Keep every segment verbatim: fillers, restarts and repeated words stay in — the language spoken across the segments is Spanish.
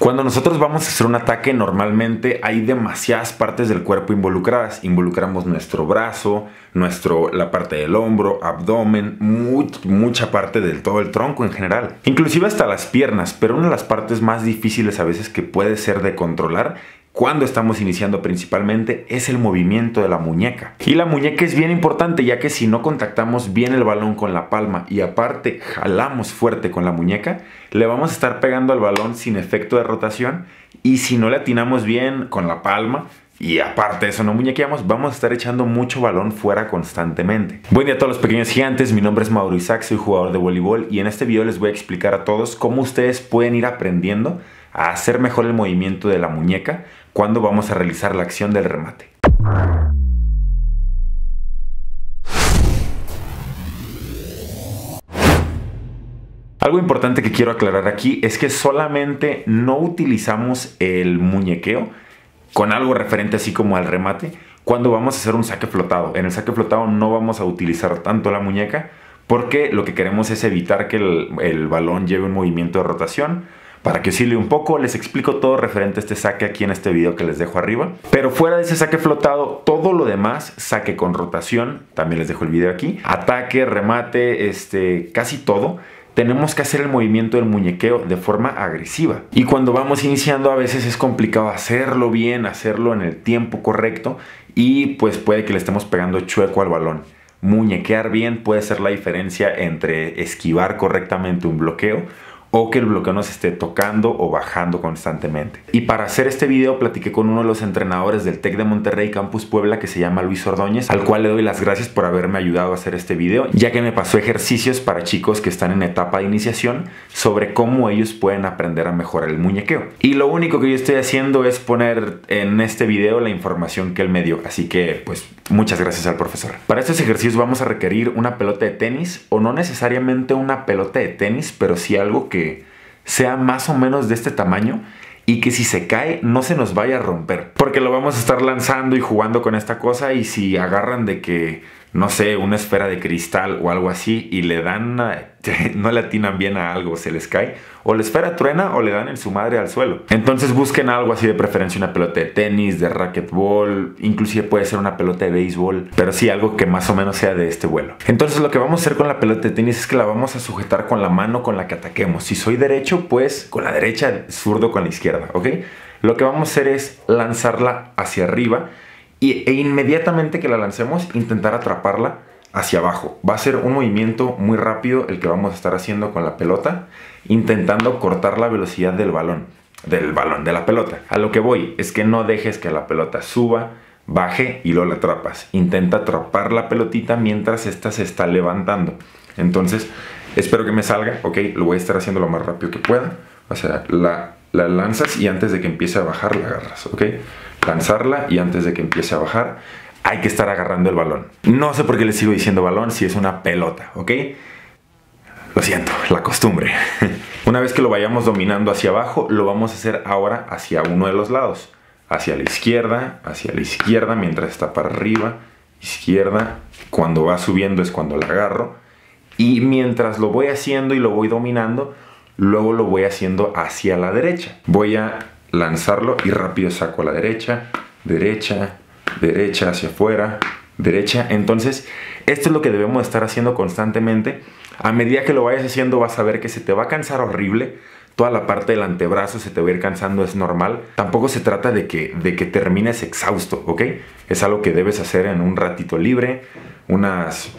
Cuando nosotros vamos a hacer un ataque, normalmente hay demasiadas partes del cuerpo involucradas. Involucramos nuestro brazo, nuestro, la parte del hombro, abdomen, much, mucha parte del todo el tronco en general. Inclusive hasta las piernas, pero una de las partes más difíciles a veces que puede ser de controlar cuando estamos iniciando principalmente es el movimiento de la muñeca. Y la muñeca es bien importante, ya que si no contactamos bien el balón con la palma y aparte jalamos fuerte con la muñeca, le vamos a estar pegando al balón sin efecto de rotación, y si no le atinamos bien con la palma y aparte de eso no muñequeamos, vamos a estar echando mucho balón fuera constantemente. Buen día a todos los pequeños gigantes, mi nombre es Mauro Isaac, soy jugador de voleibol y en este video les voy a explicar a todos cómo ustedes pueden ir aprendiendo a hacer mejor el movimiento de la muñeca cuando vamos a realizar la acción del remate. Algo importante que quiero aclarar aquí es que solamente no utilizamos el muñequeo con algo referente así como al remate cuando vamos a hacer un saque flotado. En el saque flotado no vamos a utilizar tanto la muñeca porque lo que queremos es evitar que el, el balón lleve un movimiento de rotación. Para que oscile un poco, les explico todo referente a este saque aquí en este video que les dejo arriba. Pero fuera de ese saque flotado, todo lo demás, saque con rotación, también les dejo el video aquí, ataque, remate, este, casi todo, tenemos que hacer el movimiento del muñequeo de forma agresiva. Y cuando vamos iniciando a veces es complicado hacerlo bien, hacerlo en el tiempo correcto y pues puede que le estemos pegando chueco al balón. Muñequear bien puede ser la diferencia entre esquivar correctamente un bloqueo o que el bloqueo nos esté tocando o bajando constantemente. Y para hacer este video platiqué con uno de los entrenadores del TEC de Monterrey Campus Puebla, que se llama Luis Ordóñez, al cual le doy las gracias por haberme ayudado a hacer este video, ya que me pasó ejercicios para chicos que están en etapa de iniciación sobre cómo ellos pueden aprender a mejorar el muñequeo. Y lo único que yo estoy haciendo es poner en este video la información que él me dio, así que pues muchas gracias al profesor. Para estos ejercicios vamos a requerir una pelota de tenis, o no necesariamente una pelota de tenis, pero sí algo que sea más o menos de este tamaño y que si se cae no se nos vaya a romper, porque lo vamos a estar lanzando y jugando con esta cosa, y si agarran de que no sé, una esfera de cristal o algo así y le dan, no le atinan bien a algo, se les cae o la esfera truena o le dan en su madre al suelo. Entonces busquen algo así, de preferencia una pelota de tenis, de racquetball, inclusive puede ser una pelota de béisbol, pero sí algo que más o menos sea de este vuelo. Entonces lo que vamos a hacer con la pelota de tenis es que la vamos a sujetar con la mano con la que ataquemos. Si soy derecho, pues con la derecha, zurdo con la izquierda, ¿ok? Lo que vamos a hacer es lanzarla hacia arriba e inmediatamente que la lancemos intentar atraparla hacia abajo. Va a ser un movimiento muy rápido el que vamos a estar haciendo con la pelota, intentando cortar la velocidad del balón, del balón, de la pelota. A lo que voy es que no dejes que la pelota suba, baje y luego la atrapas. Intenta atrapar la pelotita mientras esta se está levantando. Entonces, espero que me salga, ok, lo voy a estar haciendo lo más rápido que pueda. O sea, la, la lanzas y antes de que empiece a bajar la agarras, ok. Lanzarla y antes de que empiece a bajar hay que estar agarrando el balón. No sé por qué le sigo diciendo balón si es una pelota, ¿ok? Lo siento, la costumbre. Una vez que lo vayamos dominando hacia abajo, lo vamos a hacer ahora hacia uno de los lados. Hacia la izquierda, hacia la izquierda mientras está para arriba, izquierda. Cuando va subiendo es cuando la agarro. Y mientras lo voy haciendo y lo voy dominando, luego lo voy haciendo hacia la derecha. Voy a lanzarlo y rápido saco a la derecha, derecha, derecha hacia afuera, derecha. Entonces esto es lo que debemos estar haciendo constantemente. A medida que lo vayas haciendo vas a ver que se te va a cansar horrible, toda la parte del antebrazo se te va a ir cansando, es normal. Tampoco se trata de que, de que termines exhausto, ¿ok? Es algo que debes hacer en un ratito libre, unas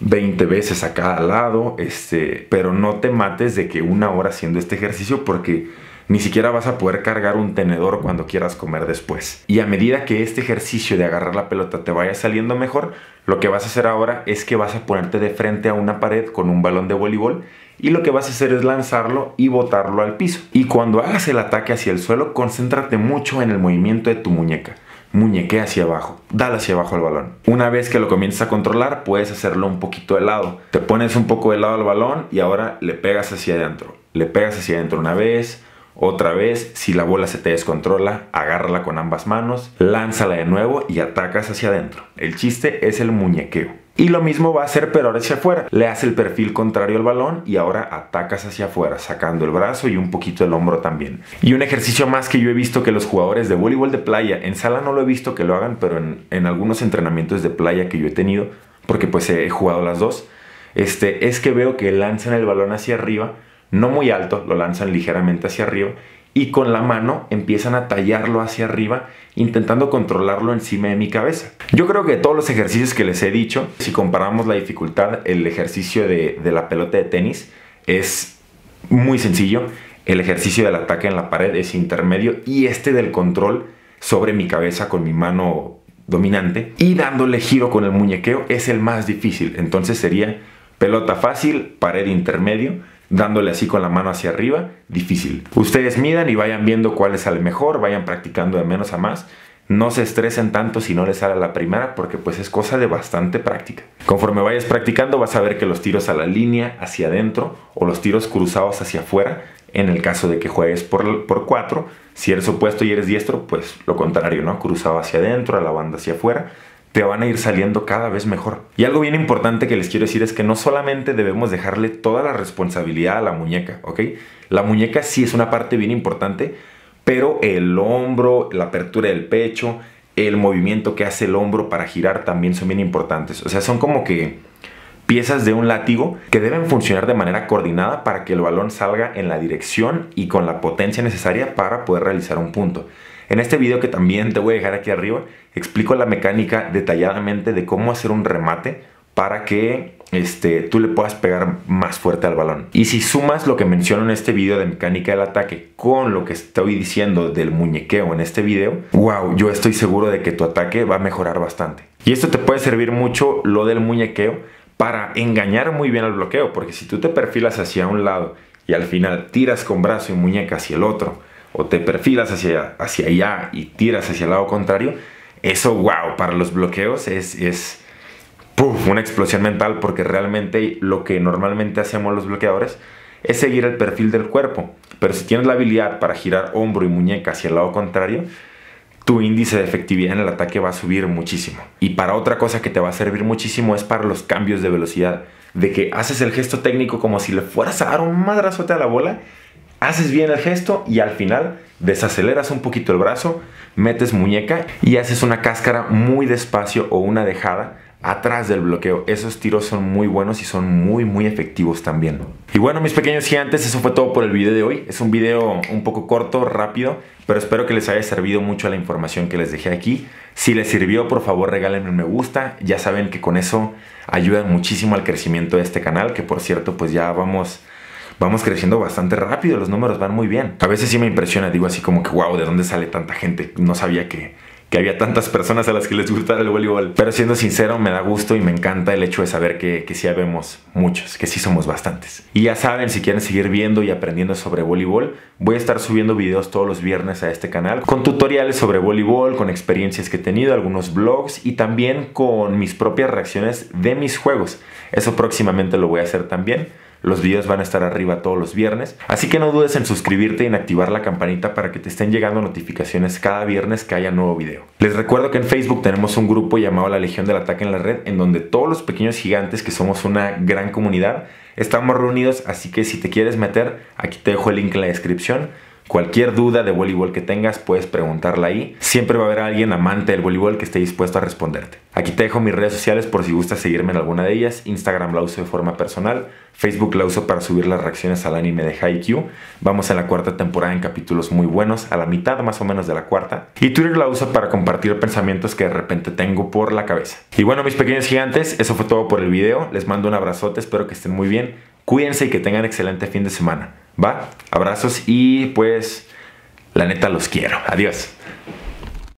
veinte veces a cada lado, este, pero no te mates de que una hora haciendo este ejercicio, porque ni siquiera vas a poder cargar un tenedor cuando quieras comer después. Y a medida que este ejercicio de agarrar la pelota te vaya saliendo mejor, lo que vas a hacer ahora es que vas a ponerte de frente a una pared con un balón de voleibol y lo que vas a hacer es lanzarlo y botarlo al piso. Y cuando hagas el ataque hacia el suelo, concéntrate mucho en el movimiento de tu muñeca. Muñequea hacia abajo, dale hacia abajo al balón. Una vez que lo comiences a controlar, puedes hacerlo un poquito de lado. Te pones un poco de lado al balón y ahora le pegas hacia adentro. Le pegas hacia adentro una vez, otra vez. Si la bola se te descontrola, agárrala con ambas manos, lánzala de nuevo y atacas hacia adentro. El chiste es el muñequeo, Y lo mismo va a hacer pero ahora hacia afuera. Le hace el perfil contrario al balón y ahora atacas hacia afuera, sacando el brazo y un poquito el hombro también. Y un ejercicio más que yo he visto que los jugadores de voleibol de playa, en sala no lo he visto que lo hagan, pero en, en algunos entrenamientos de playa que yo he tenido, porque pues he jugado las dos, este, es que veo que lanzan el balón hacia arriba, no muy alto, lo lanzan ligeramente hacia arriba, y con la mano empiezan a tallarlo hacia arriba, intentando controlarlo encima de mi cabeza. Yo creo que todos los ejercicios que les he dicho, si comparamos la dificultad, el ejercicio de, de la pelota de tenis es muy sencillo, el ejercicio del ataque en la pared es intermedio, y este del control sobre mi cabeza con mi mano dominante y dándole giro con el muñequeo es el más difícil. Entonces sería pelota fácil, pared intermedio, dándole así con la mano hacia arriba, difícil. Ustedes midan y vayan viendo cuál les sale mejor, vayan practicando de menos a más. No se estresen tanto si no les sale la primera, porque pues es cosa de bastante práctica. Conforme vayas practicando vas a ver que los tiros a la línea hacia adentro o los tiros cruzados hacia afuera, en el caso de que juegues por, por cuatro, si eres opuesto y eres diestro, pues lo contrario, ¿no? Cruzado hacia adentro, a la banda hacia afuera, te van a ir saliendo cada vez mejor. Y algo bien importante que les quiero decir es que no solamente debemos dejarle toda la responsabilidad a la muñeca, ¿ok? La muñeca sí es una parte bien importante, pero el hombro, la apertura del pecho, el movimiento que hace el hombro para girar también son bien importantes. O sea, son como que piezas de un látigo que deben funcionar de manera coordinada para que el balón salga en la dirección y con la potencia necesaria para poder realizar un punto. En este video, que también te voy a dejar aquí arriba, explico la mecánica detalladamente de cómo hacer un remate para que este, tú le puedas pegar más fuerte al balón. Y si sumas lo que menciono en este video de mecánica del ataque con lo que estoy diciendo del muñequeo en este video, wow, yo estoy seguro de que tu ataque va a mejorar bastante. Y esto te puede servir mucho, lo del muñequeo, para engañar muy bien al bloqueo, porque si tú te perfilas hacia un lado y al final tiras con brazo y muñeca hacia el otro, o te perfilas hacia, hacia allá y tiras hacia el lado contrario, eso, wow, para los bloqueos es, es puff, una explosión mental, porque realmente lo que normalmente hacemos los bloqueadores es seguir el perfil del cuerpo, pero si tienes la habilidad para girar hombro y muñeca hacia el lado contrario, tu índice de efectividad en el ataque va a subir muchísimo. Y para otra cosa que te va a servir muchísimo es para los cambios de velocidad, de que haces el gesto técnico como si le fueras a dar un madrazote a la bola, haces bien el gesto y al final desaceleras un poquito el brazo, metes muñeca y haces una cáscara muy despacio o una dejada atrás del bloqueo. Esos tiros son muy buenos y son muy muy efectivos también. Y bueno, mis pequeños gigantes, eso fue todo por el video de hoy. Es un video un poco corto, rápido, pero espero que les haya servido mucho la información que les dejé aquí. Si les sirvió, por favor regálenme un me gusta. Ya saben que con eso ayudan muchísimo al crecimiento de este canal, que por cierto pues ya vamos... Vamos creciendo bastante rápido, los números van muy bien. A veces sí me impresiona, digo así como que wow, ¿de dónde sale tanta gente? No sabía que, que había tantas personas a las que les gustara el voleibol. Pero siendo sincero, me da gusto y me encanta el hecho de saber que, que sí habemos muchos, que sí somos bastantes. Y ya saben, si quieren seguir viendo y aprendiendo sobre voleibol, voy a estar subiendo videos todos los viernes a este canal, con tutoriales sobre voleibol, con experiencias que he tenido, algunos vlogs y también con mis propias reacciones de mis juegos. Eso próximamente lo voy a hacer también. Los videos van a estar arriba todos los viernes, así que no dudes en suscribirte y en activar la campanita para que te estén llegando notificaciones cada viernes que haya nuevo video. Les recuerdo que en Facebook tenemos un grupo llamado La Legión del Ataque en la Red, en donde todos los pequeños gigantes, que somos una gran comunidad, estamos reunidos, así que si te quieres meter, aquí te dejo el link en la descripción. Cualquier duda de voleibol que tengas puedes preguntarla ahí. Siempre va a haber alguien amante del voleibol que esté dispuesto a responderte. Aquí te dejo mis redes sociales por si gustas seguirme en alguna de ellas. Instagram la uso de forma personal. Facebook la uso para subir las reacciones al anime de Haikyuu. Vamos en la cuarta temporada en capítulos muy buenos, a la mitad más o menos de la cuarta. Y Twitter la uso para compartir pensamientos que de repente tengo por la cabeza. Y bueno, mis pequeños gigantes, eso fue todo por el video. Les mando un abrazote, espero que estén muy bien. Cuídense y que tengan excelente fin de semana. Va, abrazos y pues la neta los quiero. Adiós.